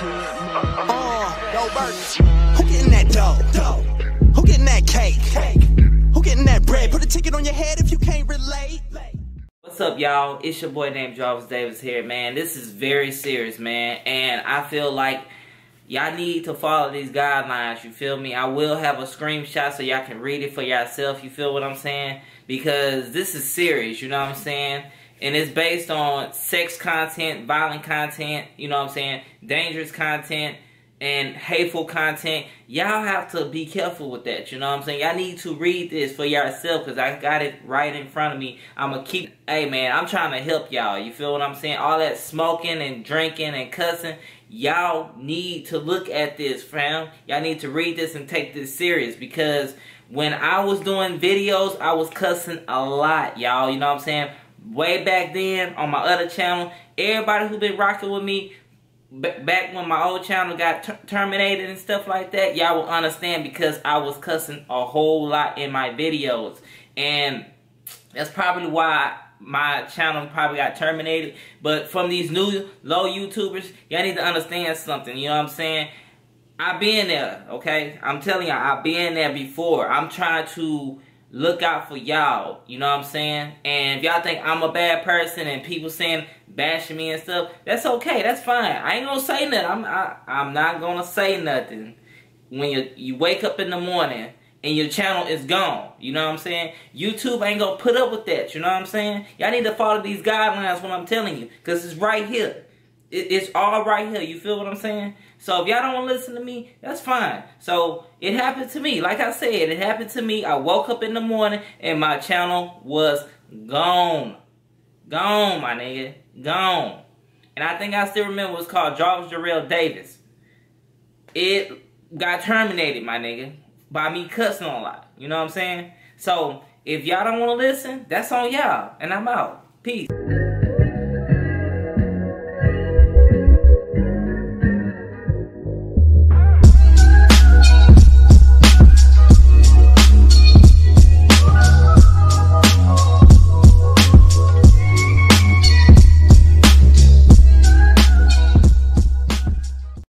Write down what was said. Who getting that dough? Who getting that cake? Who getting that bread? Put a ticket on your head if you can't relate. What's up, y'all? It's your boy named Jarvis Davis here, man. This is very serious, man, and I feel like y'all need to follow these guidelines, you feel me? I will have a screenshot so y'all can read it for yourself, you feel what I'm saying? Because this is serious, you know what I'm saying? And it's based on sex content, violent content, you know what I'm saying? Dangerous content and hateful content. Y'all have to be careful with that, you know what I'm saying? Y'all need to read this for yourself because I got it right in front of me. I'ma keep, hey man, I'm trying to help y'all, you feel what I'm saying? All that smoking and drinking and cussing, y'all need to look at this, fam. Y'all need to read this and take this serious because when I was doing videos, I was cussing a lot, y'all. You know what I'm saying? Way back then on my other channel, everybody who been rocking with me back when my old channel got terminated and stuff like that, y'all will understand because I was cussing a whole lot in my videos. And that's probably why my channel probably got terminated. But from these new low YouTubers, y'all need to understand something, you know what I'm saying? I've been there, okay? I'm telling y'all, I've been there before. I'm trying to look out for y'all, you know what I'm saying? And if y'all think I'm a bad person and people saying, bashing me and stuff, that's okay, that's fine. I ain't gonna say nothing. I'm not gonna say nothing. When you wake up in the morning and your channel is gone, you know what I'm saying? YouTube ain't gonna put up with that, you know what I'm saying? Y'all need to follow these guidelines, what I'm telling you, because it's right here. It's all right here, you feel what I'm saying? So if y'all don't want to listen to me, that's fine. So it happened to me, like I said, it happened to me. I woke up in the morning and my channel was gone. Gone, my nigga, gone. And I think I still remember it was called Jarvis Jarrell Davis. It got terminated, my nigga, by me cussing a lot, you know what I'm saying? So if y'all don't want to listen, that's on y'all, and I'm out. Peace.